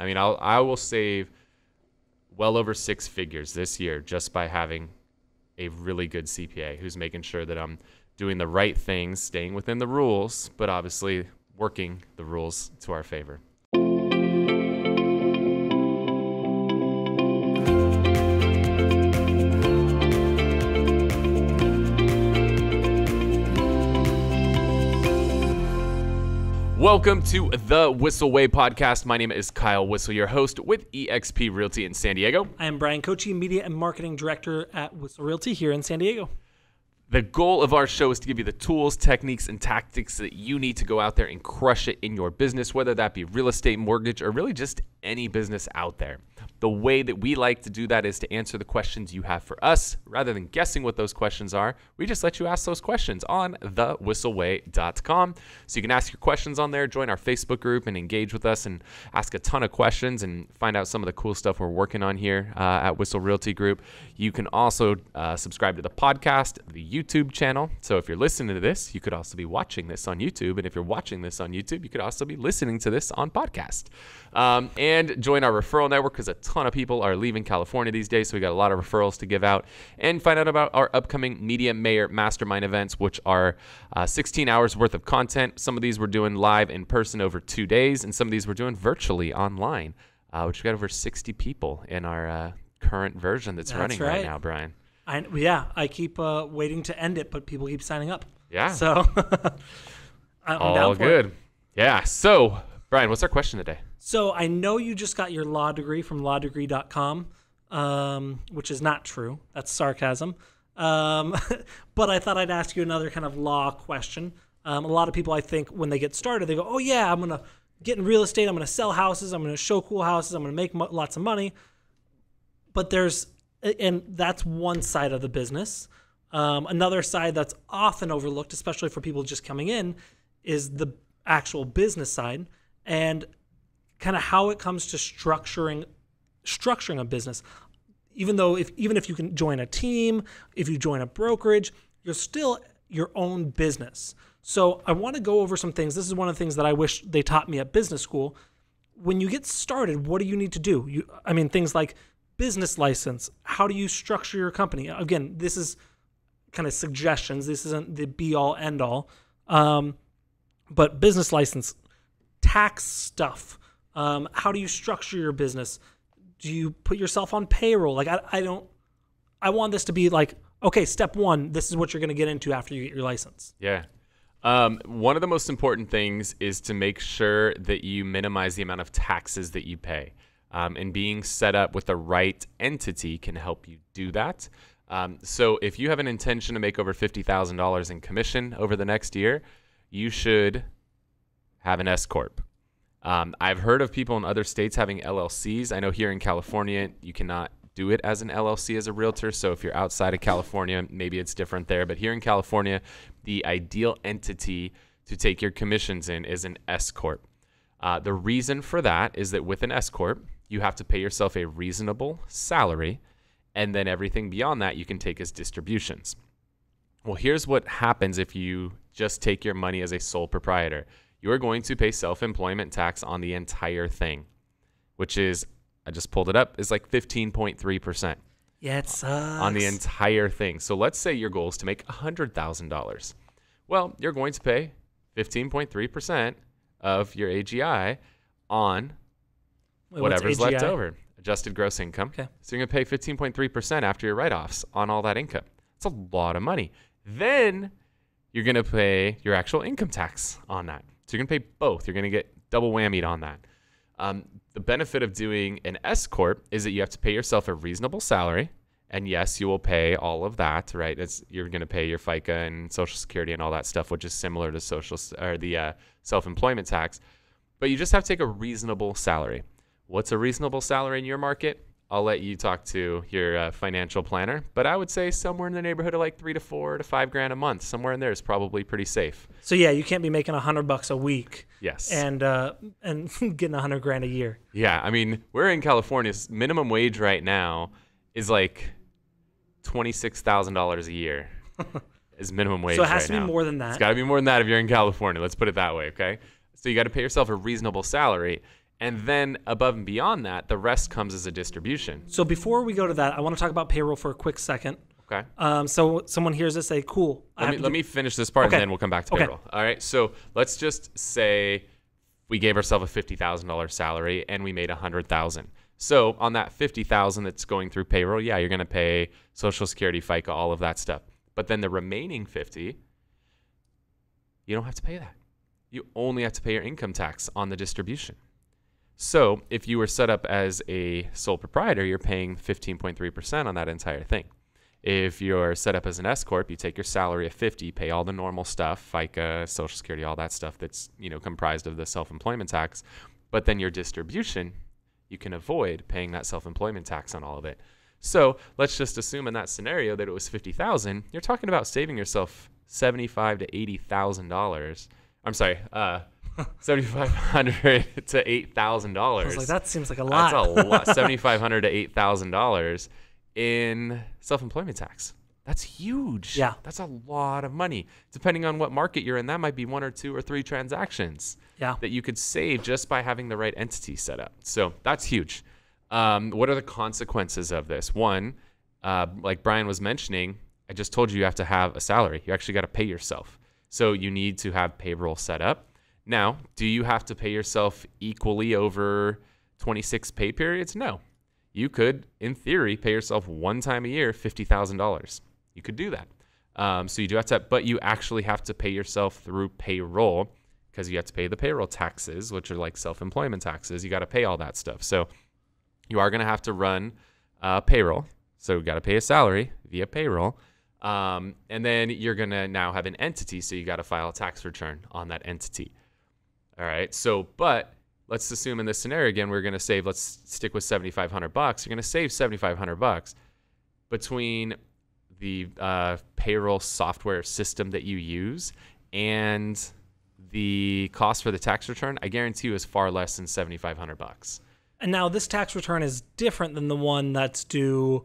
I mean, I will save well over 6 figures this year just by having a really good CPA who's making sure that I'm doing the right things, staying within the rules, but obviously working the rules to our favor. Welcome to The Whissel Way Podcast. My name is Kyle Whissel, your host with EXP Realty in San Diego. I am Bryan Koci, Media and Marketing Director at Whissel Realty here in San Diego. The goal of our show is to give you the tools, techniques, and tactics that you need to go out there and crush it in your business, whether that be real estate, mortgage, or really just any business out there. The way that we like to do that is to answer the questions you have for us. Rather than guessing what those questions are, we just let you ask those questions on thewhysselway.com. So you can ask your questions on there, join our Facebook group, and engage with us and ask a ton of questions and find out some of the cool stuff we're working on here at Whissel Realty Group. You can also subscribe to the podcast, the YouTube channel. So if you're listening to this, you could also be watching this on YouTube. And if you're watching this on YouTube, you could also be listening to this on podcast. And join our referral network because a ton of people are leaving California these days, so we got a lot of referrals to give out. And find out about our upcoming Media Mayor Mastermind events, which are 16 hours worth of content. Some of these we're doing live in person over 2 days, and some of these we're doing virtually online, which we got over 60 people in our current version that's running right now, Bryan. I keep waiting to end it, but people keep signing up. Yeah. So I'm down for it. Yeah. So, Bryan, what's our question today? So I know you just got your law degree from lawdegree.com, which is not true. That's sarcasm. But I thought I'd ask you another kind of law question. A lot of people, I think, when they get started, they go, oh, yeah, I'm going to get in real estate. I'm going to sell houses. I'm going to show cool houses. I'm going to make lots of money. But there's... and that's one side of the business. Another side that's often overlooked, especially for people just coming in, is the actual business side and kind of how it comes to structuring a business. Even if you can join a team, if you join a brokerage, you're still your own business. So I want to go over some things. This is one of the things that I wish they taught me at business school. When you get started, what do you need to do? Things like business license. How do you structure your company? Again, this is kind of suggestions. This isn't the be all end all. But business license, tax stuff. How do you structure your business? Do you put yourself on payroll? Like I want this to be like, okay, step one, this is what you're going to get into after you get your license. Yeah. One of the most important things is to make sure that you minimize the amount of taxes that you pay. And being set up with the right entity can help you do that. So if you have an intention to make over $50,000 in commission over the next year, you should have an S Corp. I've heard of people in other states having LLCs. I know here in California, you cannot do it as an LLC as a realtor. So if you're outside of California, maybe it's different there. But here in California, the ideal entity to take your commissions in is an S Corp. The reason for that is that with an S Corp, you have to pay yourself a reasonable salary, and then everything beyond that you can take as distributions. Well, here's what happens if you just take your money as a sole proprietor. You are going to pay self-employment tax on the entire thing, which is, I just pulled it up, is like 15.3%. Yeah, it sucks. On the entire thing. So let's say your goal is to make $100,000. Well, you're going to pay 15.3% of your AGI on whatever's left over, adjusted gross income. Okay. So you're going to pay 15.3% after your write-offs on all that income. It's a lot of money. Then you're going to pay your actual income tax on that. So you're going to pay both. You're going to get double whammied on that. The benefit of doing an S Corp is that you have to pay yourself a reasonable salary. And yes, you will pay all of that, right? You're going to pay your FICA and Social Security and all that stuff, which is similar to the self-employment tax. But you just have to take a reasonable salary. What's a reasonable salary in your market? I'll let you talk to your financial planner. But I would say somewhere in the neighborhood of like $3,000 to $4,000 to $5,000 a month. Somewhere in there is probably pretty safe. So yeah, you can't be making $100 a week. Yes. And getting $100,000 a year. Yeah, I mean, we're in California. Minimum wage right now is like $26,000 a year is minimum wage. So it has to be more than that. It's got to be more than that if you're in California. Let's put it that way, okay? So you got to pay yourself a reasonable salary. And then above and beyond that, the rest comes as a distribution. So before we go to that, I want to talk about payroll for a quick second. Okay. So someone hears this, say, cool. Let me finish this part, okay, and then we'll come back to payroll. Okay. All right. So let's just say we gave ourselves a $50,000 salary and we made $100,000. So on that $50,000 that's going through payroll, yeah, you're going to pay Social Security, FICA, all of that stuff. But then the remaining 50, you don't have to pay that. You only have to pay your income tax on the distribution. So if you were set up as a sole proprietor, you're paying 15.3% on that entire thing. If you're set up as an S-corp, you take your salary of 50, pay all the normal stuff, FICA, Social Security, all that stuff that's, you know, comprised of the self-employment tax. But then your distribution, you can avoid paying that self-employment tax on all of it. So let's just assume in that scenario that it was 50,000. You're talking about saving yourself $75,000 to $80,000. I'm sorry, $7,500 to $8,000. I was like, that seems like a lot. That's a lot. $7,500 to $8,000 in self-employment tax. That's huge. Yeah, that's a lot of money. Depending on what market you're in, that might be 1 or 2 or 3 transactions. Yeah, that you could save just by having the right entity set up. So that's huge. What are the consequences of this? One, like Bryan was mentioning, I just told you you have to have a salary. You actually got to pay yourself. So you need to have payroll set up. Now, do you have to pay yourself equally over 26 pay periods? No. You could, in theory, pay yourself one time a year, $50,000. You could do that. So you do have to, but you actually have to pay yourself through payroll because you have to pay the payroll taxes, which are like self-employment taxes. You got to pay all that stuff. So you are going to have to run payroll. So you got to pay a salary via payroll. And then you're going to now have an entity. So you got to file a tax return on that entity. All right. So, but let's assume in this scenario, again, we're going to save, let's stick with $7,500. You're going to save $7,500 between the payroll software system that you use and the cost for the tax return. I guarantee you is far less than $7,500. And now this tax return is different than the one that's due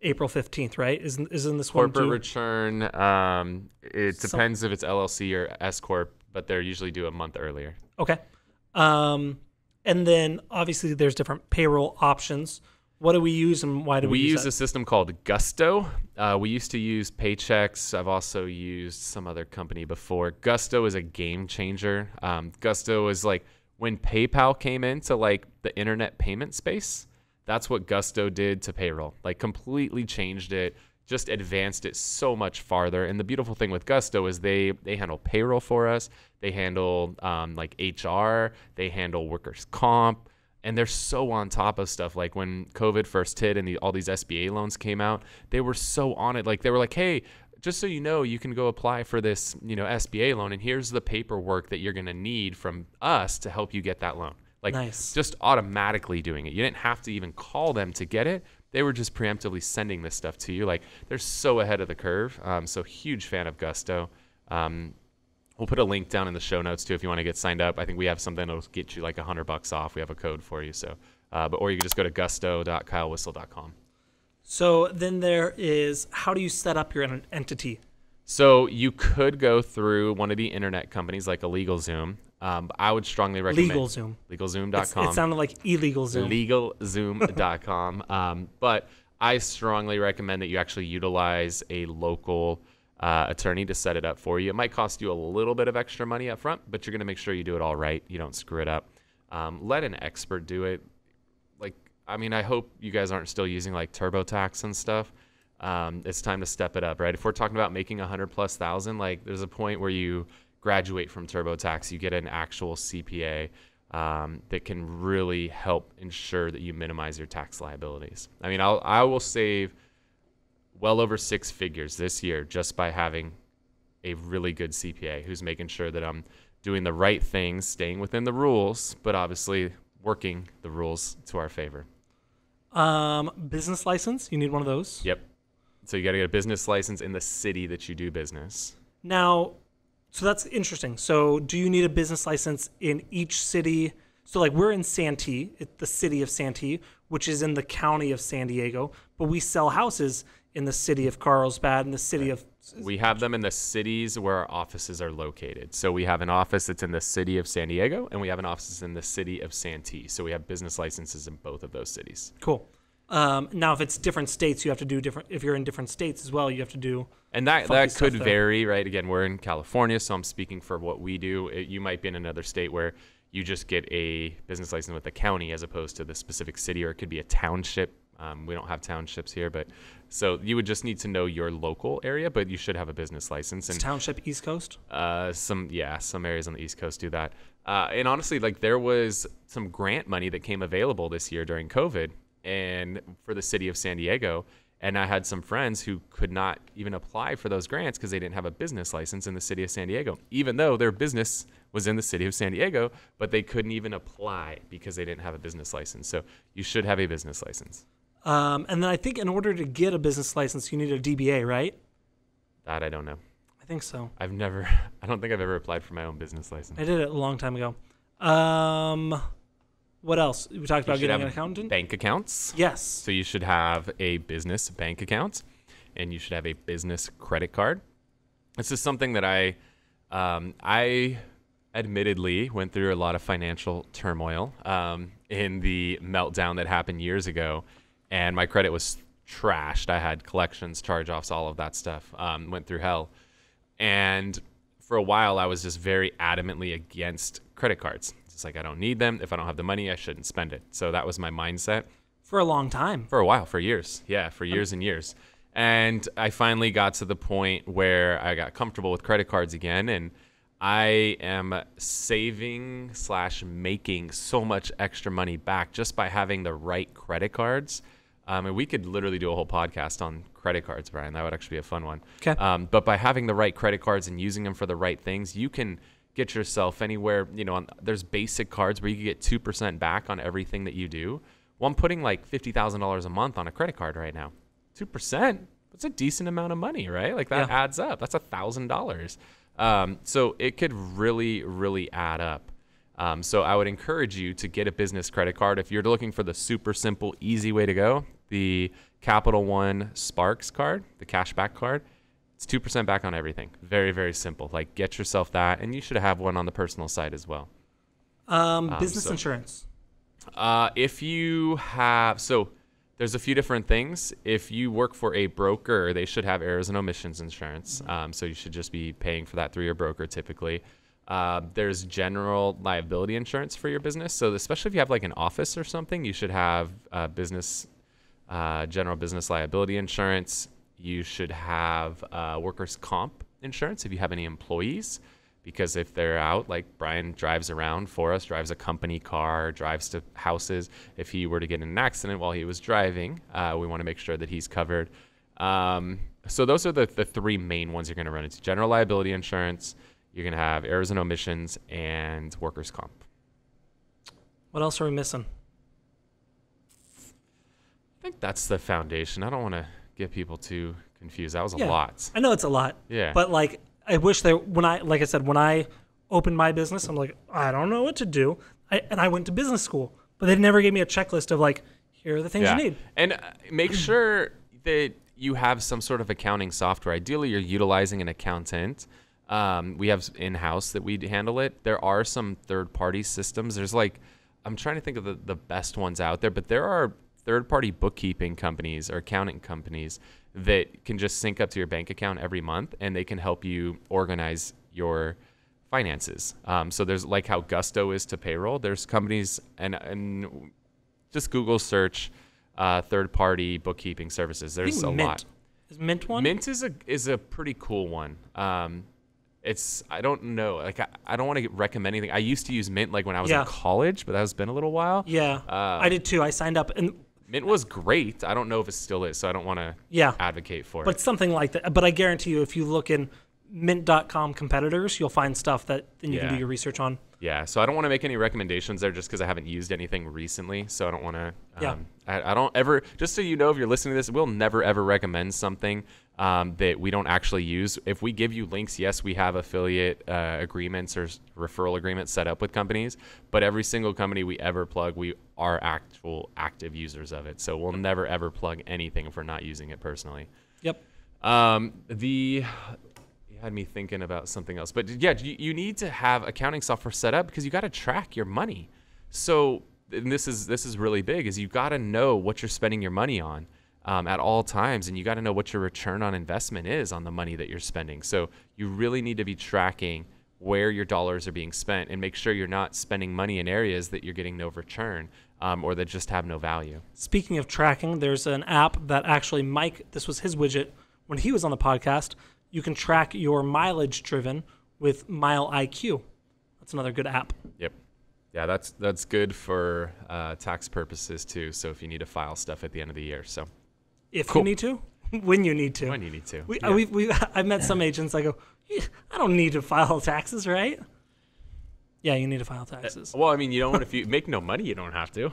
April 15th, right? Isn't this one corporate return? It depends if it's LLC or S corp, but they're usually due a month earlier. Okay. And then obviously there's different payroll options. What do we use and why do we use that? We use a system called Gusto. We used to use Paychex. I've also used some other company before. Gusto is a game changer. Gusto is like, when PayPal came into like the internet payment space, that's what Gusto did to payroll. Like completely changed it, just advanced it so much farther. And the beautiful thing with Gusto is they handle payroll for us. They handle like HR, they handle workers' comp, and they're so on top of stuff. Like when COVID first hit and all these SBA loans came out, they were so on it. Like they were like, hey, just so you know, you can go apply for this, you know, SBA loan, and here's the paperwork that you're going to need from us to help you get that loan. Like, nice. Just automatically doing it. You didn't have to even call them to get it. They were just preemptively sending this stuff to you. Like, they're so ahead of the curve. So huge fan of Gusto. We'll put a link down in the show notes too if you want to get signed up. I think we have something that'll get you like $100 off. We have a code for you. So, or you can just go to gusto.kylewhissel.com. So then there is, how do you set up your entity? So you could go through one of the internet companies like a LegalZoom. I would strongly recommend LegalZoom. LegalZoom.com. It sounded like illegalZoom. LegalZoom.com. But I strongly recommend that you actually utilize a local attorney to set it up for you. It might cost you a little bit of extra money up front, but you're going to make sure you do it all right. You don't screw it up. Let an expert do it. I mean, I hope you guys aren't still using like TurboTax and stuff. It's time to step it up, right? If we're talking about making 100,000+, like there's a point where you graduate from TurboTax, you get an actual CPA that can really help ensure that you minimize your tax liabilities. I mean, I will save well over 6 figures this year just by having a really good CPA who's making sure that I'm doing the right things, staying within the rules, but obviously working the rules to our favor. Business license, you need one of those. Yep. So you got to get a business license in the city that you do business. Now, so that's interesting. So do you need a business license in each city? So like we're in Santee, the city of Santee, which is in the county of San Diego, but we sell houses in the city of Carlsbad, in the city of... We have them in the cities where our offices are located. So we have an office that's in the city of San Diego, and we have an office in the city of Santee. So we have business licenses in both of those cities. Cool. Now, if it's different states, you have to do different... If you're in different states as well, you have to do... And that could vary, right? Again, we're in California, so I'm speaking for what we do. You might be in another state where you just get a business license with the county as opposed to the specific city, or it could be a township. We don't have townships here, but so you would just need to know your local area, but you should have a business license. And is township East Coast? Some areas on the East Coast do that. And honestly, like, there was some grant money that came available this year during COVID and for the city of San Diego. And I had some friends who could not even apply for those grants because they didn't have a business license in the city of San Diego, even though their business was in the city of San Diego, but they couldn't even apply because they didn't have a business license. So you should have a business license. And then I think in order to get a business license, you need a DBA, right? That I don't know. I think so. I don't think I've ever applied for my own business license. I did it a long time ago. What else? We talked about getting an accountant. Bank accounts. Yes. So you should have a business bank account, and you should have a business credit card. This is something that I admittedly went through a lot of financial turmoil in the meltdown that happened years ago. And my credit was trashed. I had collections, charge-offs, all of that stuff. Went through hell. And for a while, I was just very adamantly against credit cards. It's just like, I don't need them. If I don't have the money, I shouldn't spend it. So that was my mindset. For a long time. For a while, for years. Yeah, for years and years. And I finally got to the point where I got comfortable with credit cards again. And I am saving / making so much extra money back just by having the right credit cards. And we could literally do a whole podcast on credit cards, Bryan. That would actually be a fun one. Okay. But by having the right credit cards and using them for the right things, you can get yourself anywhere. You know, there's basic cards where you can get 2% back on everything that you do. Well, I'm putting like $50,000 a month on a credit card right now. 2%? That's a decent amount of money, right? Like that adds up. That's $1,000. So it could really, really add up. So I would encourage you to get a business credit card. If you're looking for the super simple, easy way to go, the Capital One Sparks card, the cashback card, it's 2% back on everything. Very, very simple. Like, get yourself that, and you should have one on the personal side as well. Business insurance. If you have, so there's a few different things. If you work for a broker, they should have errors and omissions insurance. So you should just be paying for that through your broker typically. There's general liability insurance for your business. So especially if you have like an office or something, you should have general business liability insurance. You should have workers' comp insurance if you have any employees, because if they're out, like Bryan drives around for us, drives a company car, drives to houses. If he were to get in an accident while he was driving, we want to make sure that he's covered. So those are the three main ones you're going to run into. General liability insurance, you're going to have errors and omissions, and workers' comp. What else are we missing? I think that's the foundation. I don't want to get people too confused. That was a lot. I know it's a lot. Yeah. But like, I wish that when I opened my business, I'm like, I don't know what to do. And I went to business school, but they never gave me a checklist of like, here are the things you need. And make sure that you have some sort of accounting software. Ideally, you're utilizing an accountant. We have in-house that we handle it. There are some third-party systems. There's like, I'm trying to think of the best ones out there, but there are third-party bookkeeping companies or accounting companies that can just sync up to your bank account every month, and they can help you organize your finances. So there's like how Gusto is to payroll. There's companies, and just Google search third-party bookkeeping services. There's a lot. Is Mint one? Mint is a pretty cool one. I don't know. Like, I don't want to recommend anything. I used to use Mint like when I was in college, but that's been a little while. Yeah, I did too. I signed up, and Mint was great. I don't know if it still is, so I don't want to advocate for it. But something like that. But I guarantee you, if you look in Mint.com competitors, you'll find stuff that then you can do your research on. Yeah, so I don't want to make any recommendations there just because I haven't used anything recently. So I don't want to, I don't ever, just so you know, if you're listening to this, we'll never ever recommend something that we don't actually use. If we give you links, yes, we have affiliate agreements or referral agreements set up with companies, but every single company we ever plug, we are actual active users of it. So we'll never ever plug anything if we're not using it personally. Yep. Had me thinking about something else, but yeah, you need to have accounting software set up because you got to track your money. So, and this is really big, is you got to know what you're spending your money on at all times, and you got to know what your return on investment is on the money that you're spending. So you really need to be tracking where your dollars are being spent and make sure you're not spending money in areas that you're getting no return or that just have no value. Speaking of tracking, there's an app that actually Mike, this was his widget when he was on the podcast. You can track your mileage driven with MileIQ. That's another good app. Yep. Yeah, that's good for tax purposes too. So if you need to file stuff at the end of the year, so you need to, when you need to, I've met some agents. I go, I don't need to file taxes, right? Yeah, you need to file taxes. Well, I mean, you don't. If you make no money, you don't have to.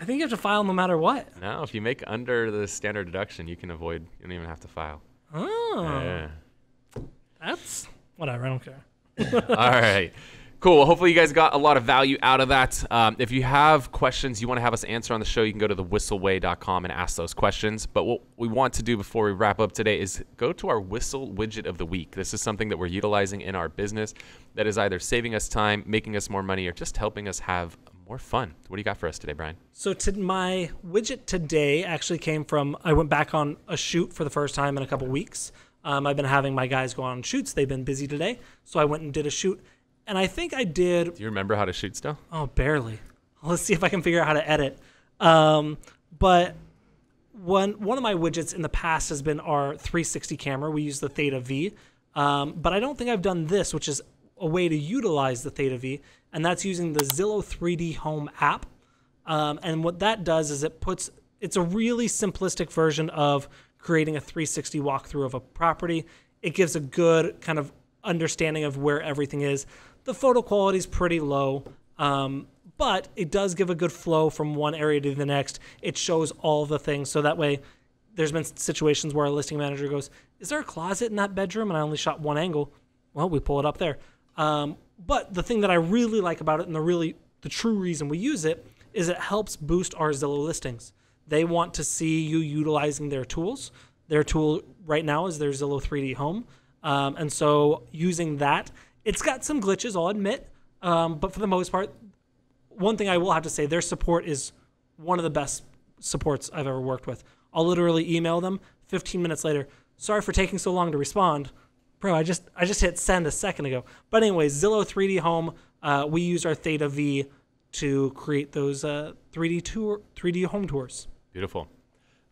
I think you have to file no matter what. No, if you make under the standard deduction, you can avoid. You don't even have to file. Oh. Yeah. That's whatever. I don't care. All right. Cool. Well, hopefully you guys got a lot of value out of that. If you have questions you want to have us answer on the show, you can go to thewhisselway.com and ask those questions. But what we want to do before we wrap up today is go to our Whissel Widget of the Week. This is something that we're utilizing in our business that is either saving us time, making us more money, or just helping us have more fun. What do you got for us today, Bryan? So my widget today actually came from, I went back on a shoot for the first time in a couple weeks. I've been having my guys go on shoots. They've been busy today. So I went and did a shoot. And I think I did. Do you remember how to shoot still? Oh, barely. Let's see if I can figure out how to edit. But one of my widgets in the past has been our 360 camera. We use the Theta V. But I don't think I've done this, which is a way to utilize the Theta V. And that's using the Zillow 3D Home app. And what that does is it's a really simplistic version of creating a 360 walkthrough of a property. It gives a good kind of understanding of where everything is. The photo quality is pretty low, but it does give a good flow from one area to the next. It shows all the things. So that way, there's been situations where a listing manager goes, is there a closet in that bedroom? And I only shot one angle. Well, we pull it up there. But the thing that I really like about it, and the true reason we use it, is it helps boost our Zillow listings. They want to see you utilizing their tools. Their tool right now is their Zillow 3D Home. And so using that, it's got some glitches, I'll admit. But for the most part, one thing I will have to say, their support is one of the best supports I've ever worked with. I'll literally email them 15 minutes later. Sorry for taking so long to respond. Bro, I just hit send a second ago. But anyway, Zillow 3D Home, we use our Theta V to create those 3D home tours. Beautiful.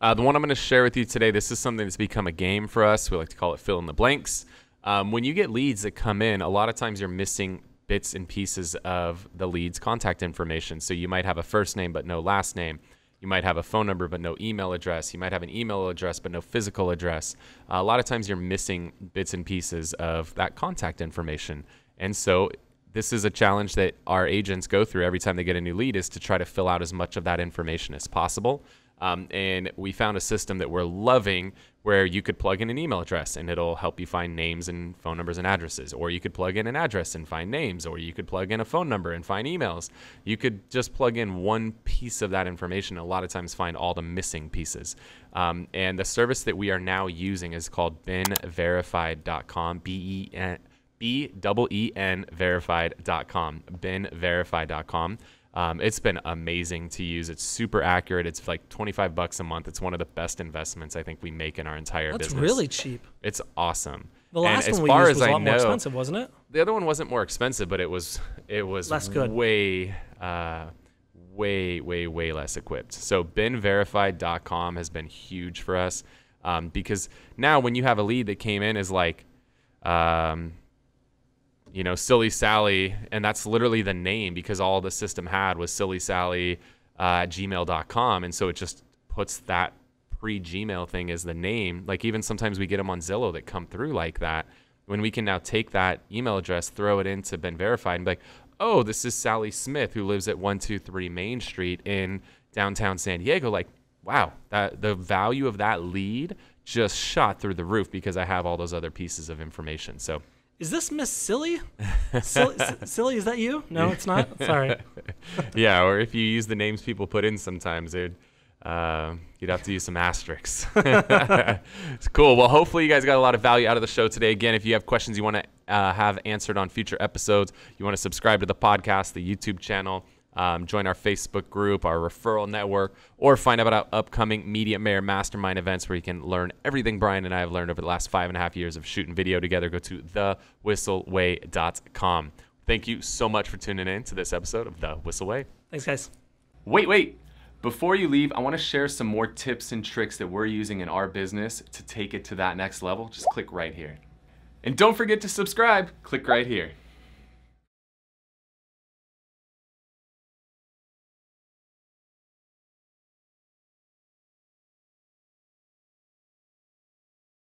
The one I'm going to share with you today, this is something that's become a game for us. We like to call it fill in the blanks. When you get leads that come in, a lot of times you're missing bits and pieces of the lead's contact information. So you might have a first name, but no last name. You might have a phone number, but no email address. You might have an email address, but no physical address. A lot of times you're missing bits and pieces of that contact information. And so this is a challenge that our agents go through every time they get a new lead, is to try to fill out as much of that information as possible. And we found a system that we're loving where you could plug in an email address and it'll help you find names and phone numbers and addresses, or you could plug in an address and find names, or you could plug in a phone number and find emails. You could just plug in one piece of that information, a lot of times find all the missing pieces. And the service that we are now using is called BeenVerified.com, BeenVerified.com, BeenVerified.com. It's been amazing to use. It's super accurate. It's like $25 a month. It's one of the best investments I think we make in our entire business. That's really cheap. It's awesome. The last one we used was a lot more expensive, wasn't it? The other one wasn't more expensive, but it was less good. Way less equipped. So BeenVerified.com has been huge for us because now when you have a lead that came in is like Silly Sally, and that's literally the name because all the system had was sillysally@gmail.com. And so it just puts that pre-Gmail thing as the name. Like even sometimes we get them on Zillow that come through like that. when we can now take that email address, throw it into BeenVerified and be like, oh, this is Sally Smith who lives at 123 Main Street in downtown San Diego. Like, wow, that, the value of that lead just shot through the roof because I have all those other pieces of information. So is this Miss Silly? Silly, is that you? No, it's not. Sorry. Yeah, or if you use the names people put in sometimes, dude. You'd have to use some asterisks. It's cool. Well, hopefully you guys got a lot of value out of the show today. Again, if you have questions you want to have answered on future episodes, you want to subscribe to the podcast, the YouTube channel, join our Facebook group, our referral network, or find out about our upcoming Media Mayor Mastermind events where you can learn everything Bryan and I have learned over the last 5.5 years of shooting video together. Go to thewhisselway.com. Thank you so much for tuning in to this episode of The Whissel Way. Thanks, guys. Wait. Before you leave, I want to share some more tips and tricks that we're using in our business to take it to that next level. Just click right here. And don't forget to subscribe. Click right here.